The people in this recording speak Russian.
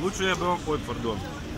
Лучше я бы вам... Ой, пардон.